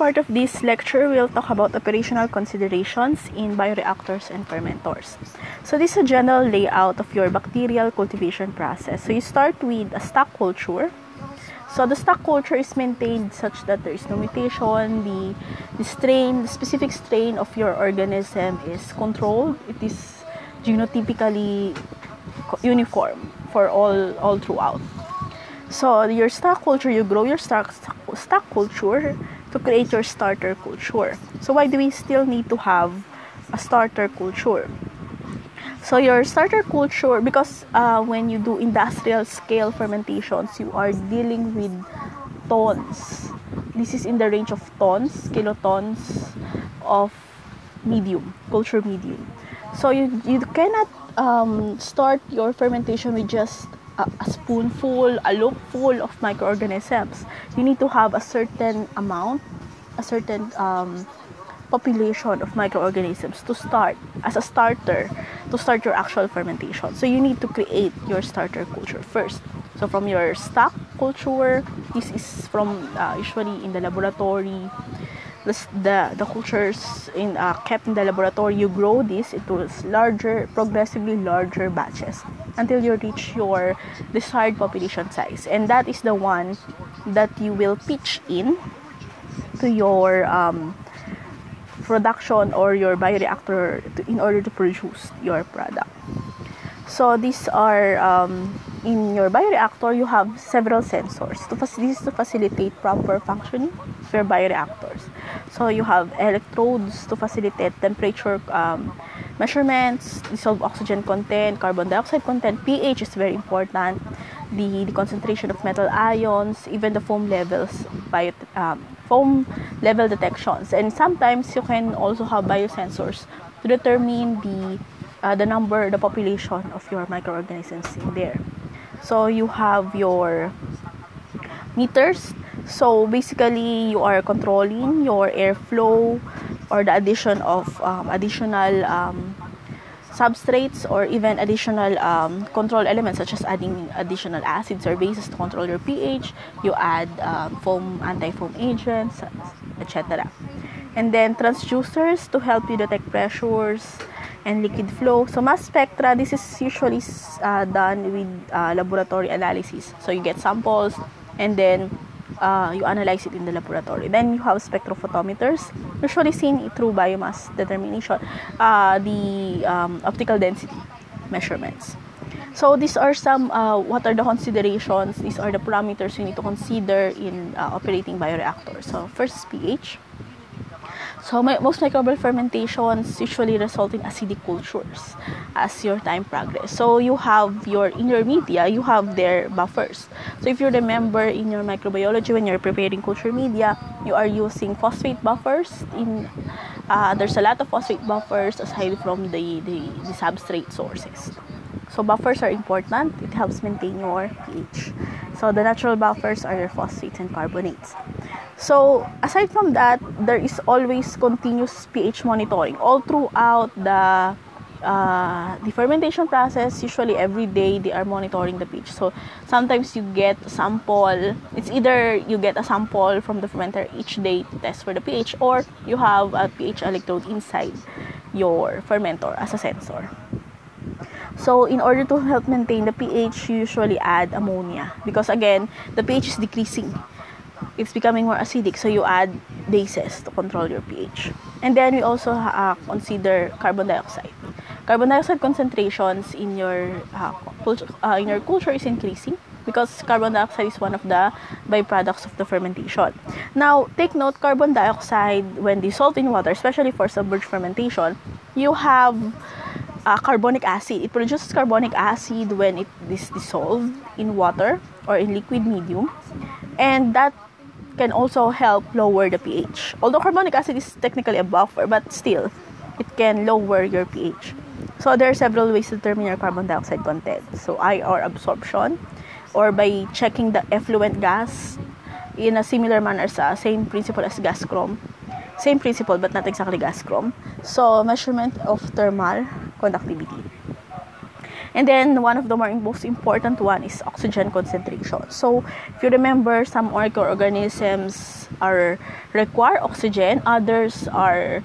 part of this lecture, we'll talk about operational considerations in bioreactors and fermentors. So this is a general layout of your bacterial cultivation process. So you start with a stock culture. So the stock culture is maintained such that there is no mutation. The specific strain of your organism is controlled. It is genotypically uniform for all throughout. So your stock culture, you grow your stock culture to create your starter culture. So why do we still need to have a starter culture? So your starter culture, because when you do industrial scale fermentations, you are dealing with tons. This is in the range of tons, kilotons of medium, culture medium. So you cannot start your fermentation with just a spoonful, a loopful of microorganisms. You need to have a certain amount, a certain population of microorganisms to start as a starter, to start your actual fermentation. So you need to create your starter culture first. So from your stock culture, this is from usually in the laboratory. The cultures in kept in the laboratory, you grow this into progressively larger batches until you reach your desired population size, and that is the one that you will pitch in to your production or your bioreactor in order to produce your product. So these are in your bioreactor, you have several sensors. This is to facilitate proper functioning of your bioreactors. So you have electrodes to facilitate temperature measurements, dissolved oxygen content, carbon dioxide content. pH is very important. The concentration of metal ions, even the foam levels, foam level detections, and sometimes you can also have biosensors to determine the population of your microorganisms in there. So you have your meters. So basically, you are controlling your airflow or the addition of additional substrates or even additional control elements, such as adding additional acids or bases to control your pH. You add foam, anti-foam agents, etc. And then transducers to help you detect pressures and liquid flow. So mass spectra, this is usually done with laboratory analysis. So you get samples and then you analyze it in the laboratory. Then you have spectrophotometers, usually seen through biomass determination, the optical density measurements. So these are some, what are the considerations, these are the parameters you need to consider in operating bioreactors. So first is pH. So most microbial fermentations usually result in acidic cultures as your time progresses. So you have in your media, you have their buffers. So if you remember in your microbiology, when you're preparing culture media, you are using phosphate buffers. There's a lot of phosphate buffers aside from the substrate sources. So buffers are important. It helps maintain your pH. So the natural buffers are your phosphates and carbonates. So aside from that, there is always continuous pH monitoring all throughout the fermentation process. Usually every day they are monitoring the pH. So sometimes you get a sample. It's either you get a sample from the fermenter each day to test for the pH, or you have a pH electrode inside your fermentor as a sensor. So in order to help maintain the pH, you usually add ammonia because, again, the pH is decreasing. It's becoming more acidic, so you add bases to control your pH. And then we also consider carbon dioxide. Carbon dioxide concentrations in your culture is increasing because carbon dioxide is one of the byproducts of the fermentation. Now, take note, carbon dioxide, when dissolved in water, especially for submerged fermentation, you have carbonic acid. It produces carbonic acid when it is dissolved in water or in liquid medium, and that can also help lower the pH. Although carbonic acid is technically a buffer, but still, it can lower your pH. So there are several ways to determine your carbon dioxide content. So IR absorption, or by checking the effluent gas in a similar manner, same principle as gas chrom. Same principle, but not exactly gas chrom. So measurement of thermal conductivity. And then one of the most important one is oxygen concentration. So if you remember, some microorganisms are require oxygen, others are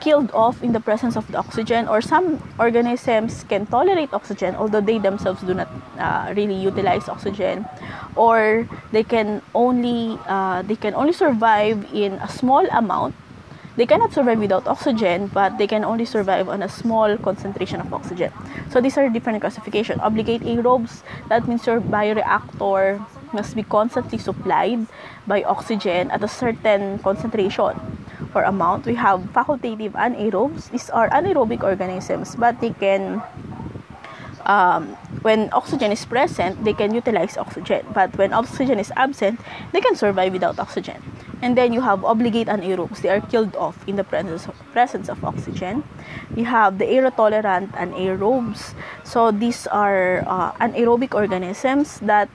killed off in the presence of the oxygen, or some organisms can tolerate oxygen although they themselves do not really utilize oxygen, or they can only survive in a small amount. They cannot survive without oxygen, but they can only survive on a small concentration of oxygen. So these are different classification. Obligate aerobes, that means your bioreactor must be constantly supplied by oxygen at a certain concentration or amount. We have facultative anaerobes. These are anaerobic organisms, but they can, when oxygen is present, they can utilize oxygen. But when oxygen is absent, they can survive without oxygen. And then you have obligate anaerobes. They are killed off in the presence of oxygen. You have the aerotolerant anaerobes. So these are anaerobic organisms that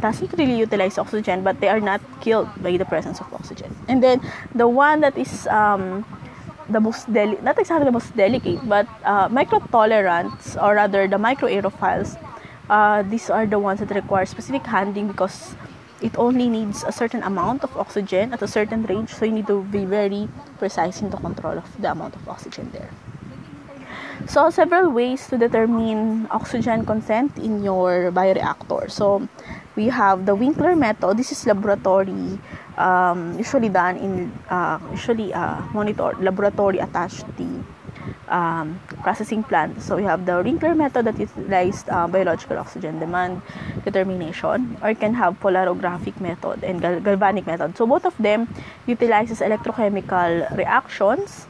doesn't really utilize oxygen, but they are not killed by the presence of oxygen. And then the one that is the most not exactly the most delicate, but microtolerants, or rather the microaerophiles, these are the ones that require specific handling because it only needs a certain amount of oxygen at a certain range, so you need to be very precise in the control of the amount of oxygen there. So several ways to determine oxygen content in your bioreactor. So we have the Winkler method. This is laboratory, usually done in monitor laboratory attached to the processing plant. So we have the Winkler method that utilized biological oxygen demand determination, or you can have polarographic method and galvanic method. So both of them utilizes electrochemical reactions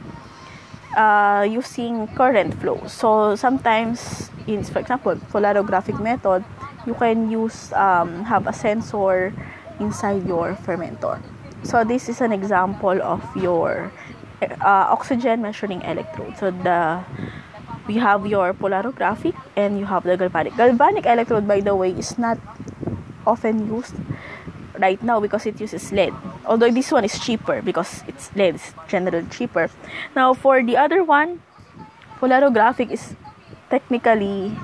using current flow. So sometimes, for example, polarographic method, you can use have a sensor inside your fermentor. So this is an example of your oxygen measuring electrode. So we have your polarographic and you have the galvanic. Galvanic electrode, by the way, is not often used right now because it uses lead. Although this one is cheaper because it's lead, it's generally cheaper. Now for the other one, polarographic is technically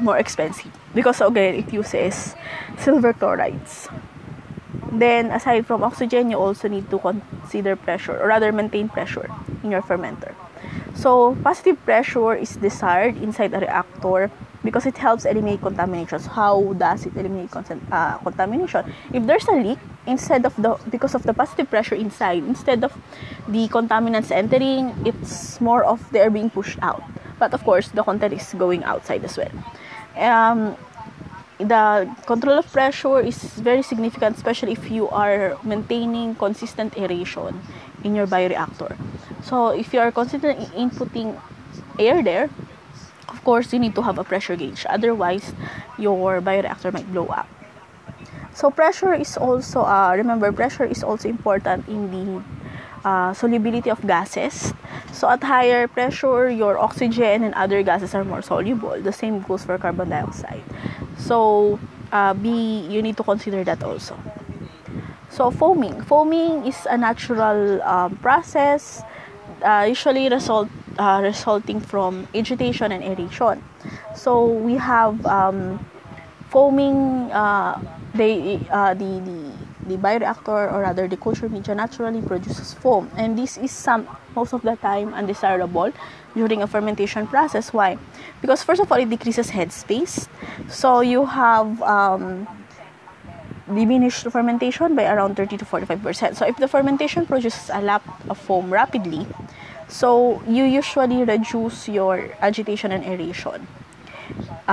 more expensive because again it uses silver chlorides. Then aside from oxygen, you also need to consider pressure, or rather maintain pressure in your fermenter. So positive pressure is desired inside a reactor because it helps eliminate contaminations. How does it eliminate contamination? If there's a leak, because of the positive pressure inside, instead of the contaminants entering, it's more of they're being pushed out. But of course, the content is going outside as well. The control of pressure is very significant, especially if you are maintaining consistent aeration in your bioreactor. So if you are constantly inputting air there, of course, you need to have a pressure gauge. Otherwise, your bioreactor might blow up. So pressure is also, pressure is also important in the solubility of gases. So at higher pressure, your oxygen and other gases are more soluble. The same goes for carbon dioxide. So you need to consider that also. So foaming. Foaming is a natural process, usually resulting from agitation and aeration. So we have foaming. The bioreactor, or rather the culture media, naturally produces foam, and this is most of the time undesirable during a fermentation process. Why? Because first of all, it decreases headspace. So you have diminished fermentation by around 30 to 45%. So if the fermentation produces a lot of foam rapidly, so you usually reduce your agitation and aeration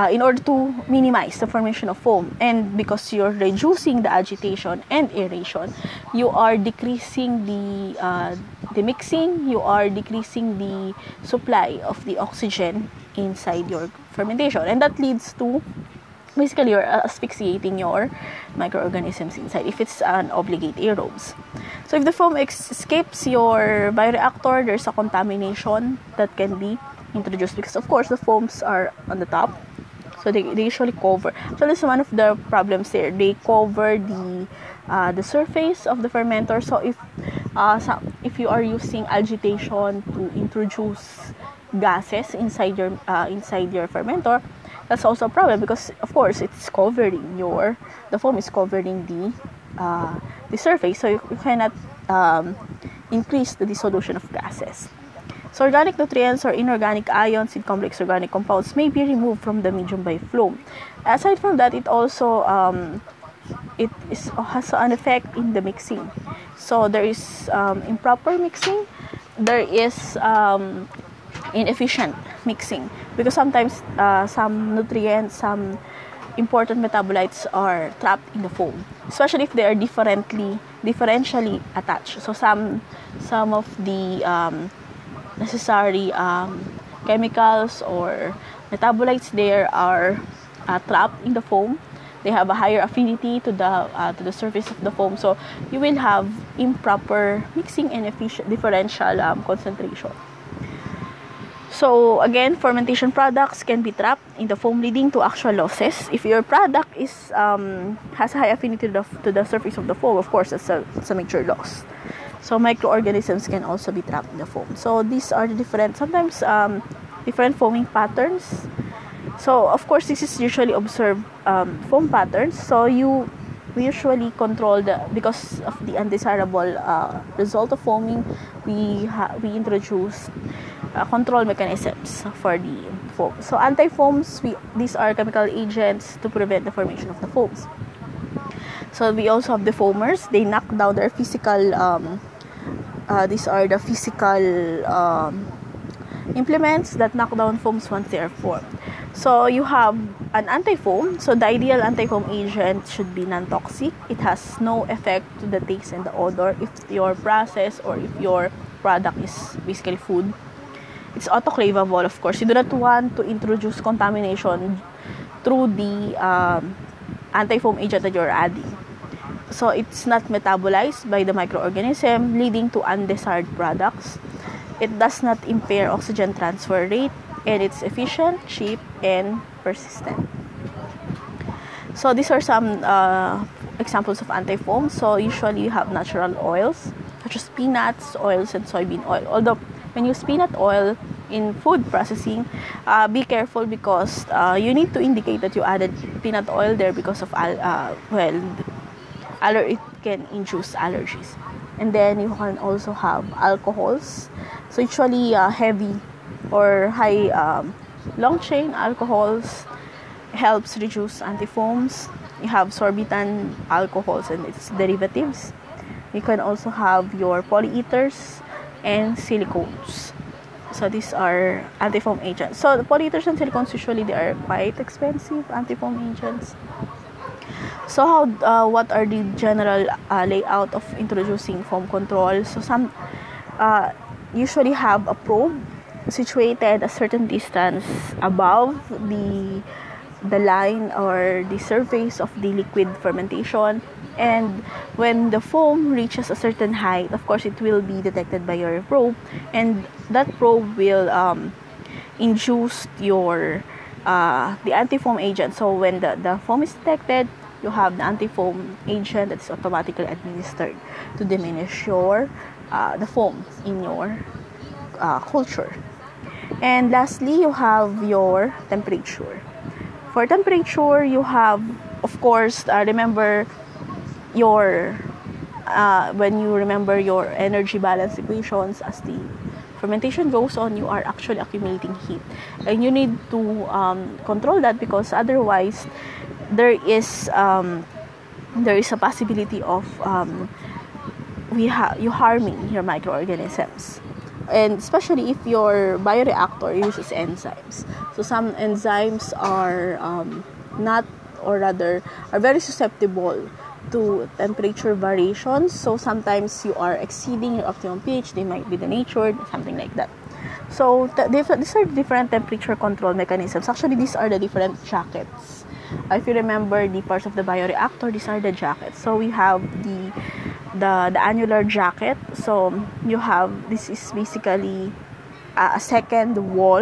in order to minimize the formation of foam. And because you're reducing the agitation and aeration, you are decreasing the mixing, you are decreasing the supply of the oxygen inside your fermentation, and that leads to basically you're asphyxiating your microorganisms inside if it's an obligate aerobes. So if the foam escapes your bioreactor, there's a contamination that can be introduced because of course the foams are on the top, so they usually cover. So that's one of the problems there. They cover the surface of the fermentor. So if you are using agitation to introduce gases inside your fermentor, that's also a problem because of course the foam is covering the the surface, so you cannot increase the dissolution of gases. So organic nutrients or inorganic ions in complex organic compounds may be removed from the medium by flow. Aside from that, it also has an effect in the mixing. So there is improper mixing, there is inefficient mixing, because sometimes some nutrients, some important metabolites are trapped in the foam, especially if they are differentially attached. So some of the necessary chemicals or metabolites there are trapped in the foam. They have a higher affinity to the surface of the foam, so you will have improper mixing and differential concentration. So again, fermentation products can be trapped in the foam, leading to actual losses. If your product is has high affinity to the surface of the foam, of course, it's a major loss. So microorganisms can also be trapped in the foam. So these are the different foaming patterns. So of course, this is usually observed foam patterns. So we usually control because of the undesirable result of foaming, we introduce control mechanisms for the foam. So anti-foams, these are chemical agents to prevent the formation of the foams. So we also have the foamers. They knock down their physical. These are the physical implements that knock down foams once they are formed. So you have an anti-foam. So the ideal anti-foam agent should be non-toxic. It has no effect to the taste and the odor if your process or if your product is basically food. It's autoclavable, of course. You do not want to introduce contamination through the anti-foam agent that you're adding. So it's not metabolized by the microorganism, leading to undesired products. It does not impair oxygen transfer rate, and it's efficient, cheap, and persistent. So these are some examples of anti-foam. So usually you have natural oils, such as peanuts, oils, and soybean oil. Although when you use peanut oil in food processing, be careful, because you need to indicate that you added peanut oil there because of it can induce allergies. And then you can also have alcohols. So usually heavy or high long chain alcohols helps reduce anti-foams. You have sorbitan alcohols and its derivatives. You can also have your polyethers and silicones. So these are anti-foam agents. So the polyethers and silicones, usually they are quite expensive anti-foam agents. So what are the general layout of introducing foam control? So some usually have a probe situated a certain distance above the line or the surface of the liquid fermentation, and when the foam reaches a certain height, of course, it will be detected by your probe, and that probe will induce your the anti-foam agent. So when the foam is detected, you have the anti-foam agent that is automatically administered to diminish your the foam in your culture. And lastly, you have your temperature. For temperature, you have, of course, remember your when you remember your energy balance equations, as the fermentation goes on, you are actually accumulating heat, and you need to control that, because otherwise there is a possibility of you harming your microorganisms. And especially if your bioreactor uses enzymes. So some enzymes are are very susceptible to temperature variations. So sometimes you are exceeding your optimum pH. They might be denatured, something like that. So these are different temperature control mechanisms. Actually, these are the different jackets. If you remember the parts of the bioreactor, these are the jackets. So we have the annular jacket. So you have, this is basically a second wall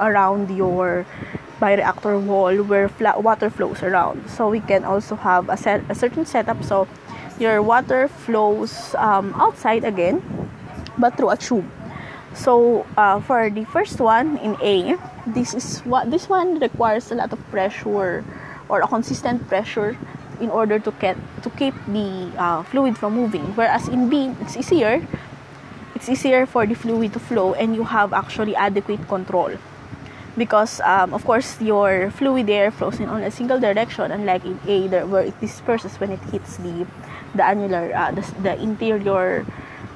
around your bioreactor wall where water flows around. So we can also have a certain setup. So your water flows outside again, but through a tube. So for the first one in A, this one requires a lot of pressure, or a consistent pressure in order to keep the fluid from moving. Whereas in bean, it's easier. It's easier for the fluid to flow, and you have actually adequate control. Because, of course, your fluid there flows in only a single direction, unlike in A, where it disperses when it hits the annular, the interior,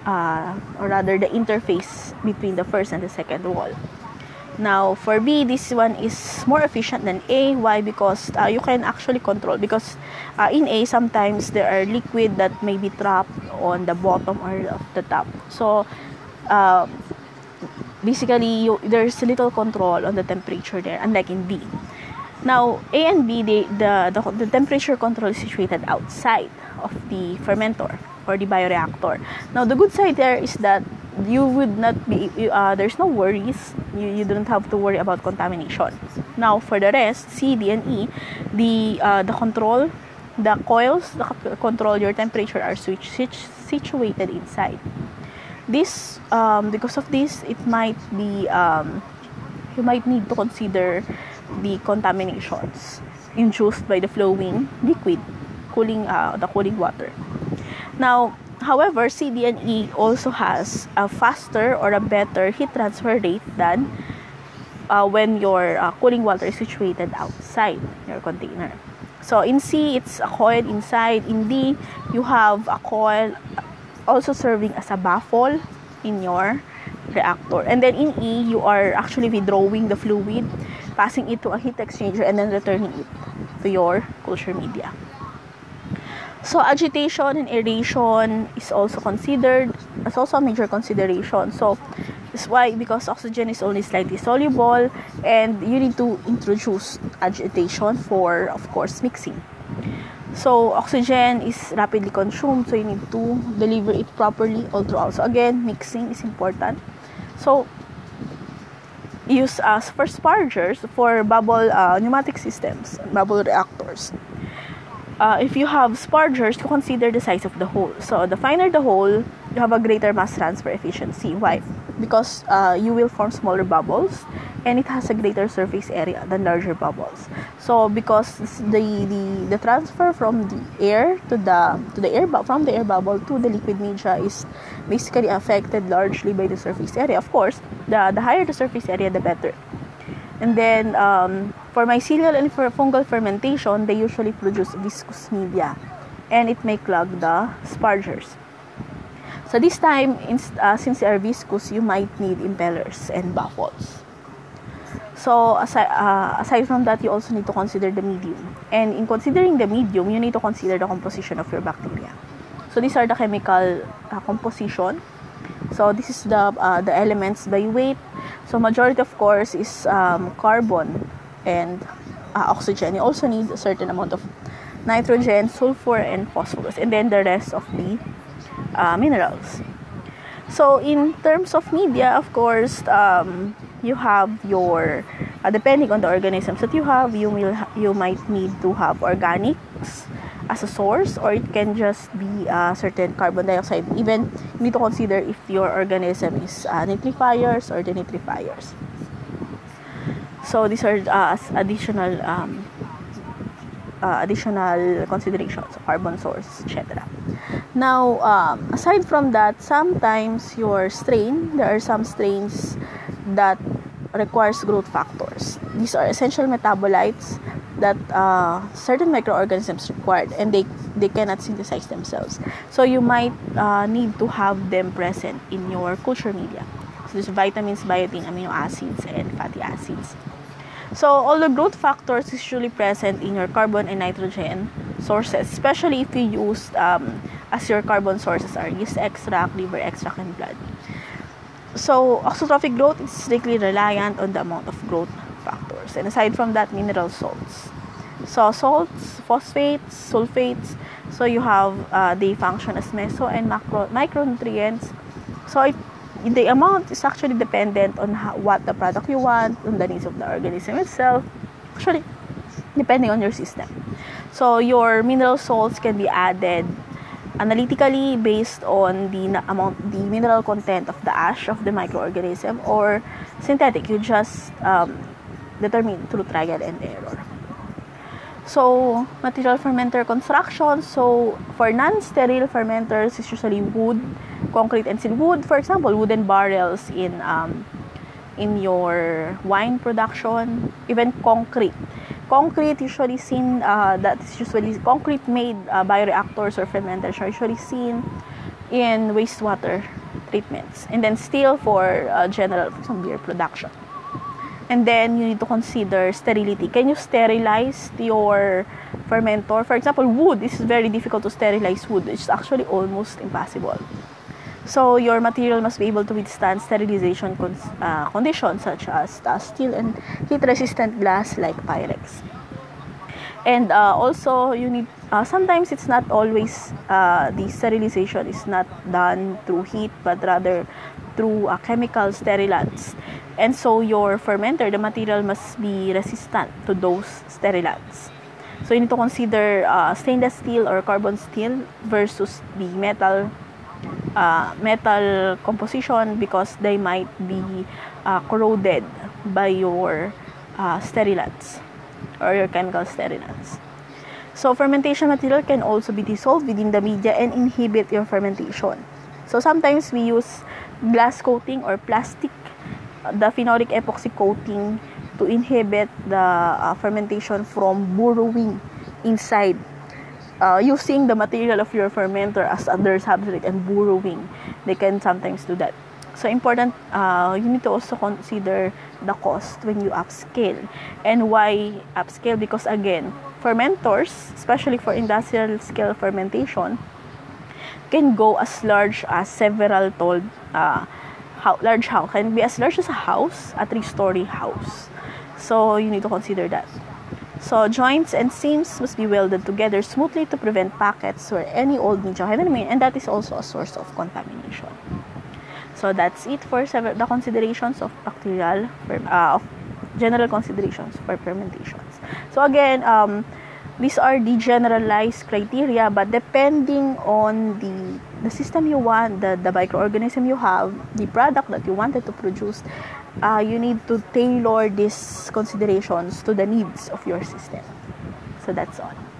or rather the interface between the first and the second wall. Now, for B, this one is more efficient than A. Why? Because you can actually control. Because in A, sometimes there are liquid that may be trapped on the bottom or of the top. So, basically, there's little control on the temperature there, unlike in B. Now, A and B, the temperature control is situated outside of the fermentor or the bioreactor. Now, the good side there is that you would not be, there's no worries. You don't have to worry about contamination. Now, for the rest, C, D, and E, the control, the coils that control your temperature are situated inside. This, because of this, it might be, you might need to consider the contaminations induced by the flowing liquid, the cooling water. Now, however, C, D, and E also has a faster or a better heat transfer rate than when your cooling water is situated outside your container. So in C, it's a coil inside. In D, you have a coil also serving as a baffle in your reactor. And then in E, you are actually withdrawing the fluid, passing it to a heat exchanger, and then returning it to your culture media. So agitation and aeration is also considered. It's also a major consideration. So that's why, because oxygen is only slightly soluble, and you need to introduce agitation for, of course, mixing. So oxygen is rapidly consumed, so you need to deliver it properly all throughout. So again, mixing is important. So use as for spargers, for bubble pneumatic systems, bubble reactors. If you have spargers, you consider the size of the hole. So the finer the hole, you have a greater mass transfer efficiency. Why? Because you will form smaller bubbles, and it has a greater surface area than larger bubbles. So because the transfer from the air from the air bubble to the liquid media is basically affected largely by the surface area. Of course, the higher the surface area, the better. And then for mycelial and for fungal fermentation, they usually produce viscous media, and it may clog the spargers. So this time, since they are viscous, you might need impellers and baffles. So aside from that, you also need to consider the medium. And in considering the medium, you need to consider the composition of your bacteria. So these are the chemical composition. So this is the elements by weight. So majority, of course, is carbon and oxygen. You also need a certain amount of nitrogen, sulfur, and phosphorus, and then the rest of the minerals. So in terms of media, of course, you have your depending on the organisms that you have, you might need to have organics as a source, or it can just be certain carbon dioxide. Even you need to consider if your organism is nitrifiers or denitrifiers. So these are additional additional considerations, so carbon source, etc. Now, aside from that, sometimes your strain, there are some strains that requires growth factors. These are essential metabolites that certain microorganisms required, and they cannot synthesize themselves. So you might need to have them present in your culture media. So there's vitamins, biotin, amino acids, and fatty acids. So all the growth factors is usually present in your carbon and nitrogen sources, especially if you use as your carbon sources are yeast extract, liver extract, and blood. So auxotrophic growth is strictly reliant on the amount of growth factors. And aside from that, mineral salts. So salts, phosphates, sulfates. So you have they function as meso and micronutrients. So the amount is actually dependent on what the product you want, on the needs of the organism itself, actually depending on your system. So your mineral salts can be added analytically based on the mineral content of the ash of the microorganism, or synthetic. You just determine through trial and error. So, material fermenter construction. So, for non-sterile fermenters, it's usually wood, concrete, and steel. Wood, for example, wooden barrels in your wine production. Even concrete. Concrete usually seen, that's usually concrete-made bioreactors or fermenters are usually seen in wastewater treatments. And then steel for general, for some beer production. And then you need to consider sterility. Can you sterilize your fermentor? For example, wood. This is very difficult to sterilize wood. It's actually almost impossible. So your material must be able to withstand sterilization conditions such as steel and heat-resistant glass like Pyrex. And also, you need. Sometimes it's not always the sterilization is not done through heat, but rather through chemical sterilants. And so your fermenter, the material must be resistant to those sterilants. So you need to consider stainless steel or carbon steel versus the metal. Metal composition, because they might be corroded by your sterilants or your chemical sterilants. So fermentation material can also be dissolved within the media and inhibit your fermentation. So sometimes we use glass coating or plastic, the phenolic epoxy coating, to inhibit the fermentation from burrowing inside. Using the material of your fermenter as other substrate and burrowing, they can sometimes do that. So important, you need to also consider the cost when you upscale. And why upscale? Because again, fermentors, especially for industrial scale fermentation, can go as large as several tall, large house, can be as large as a house, a 3-story house. So you need to consider that. So, joints and seams must be welded together smoothly to prevent pockets where any old media can remain, and that is also a source of contamination. So, that's it for the considerations of bacterial, of general considerations for fermentations. So, again, these are the generalized criteria, but depending on the system you want, the microorganism you have, the product that you wanted to produce, you need to tailor these considerations to the needs of your system. So that's all.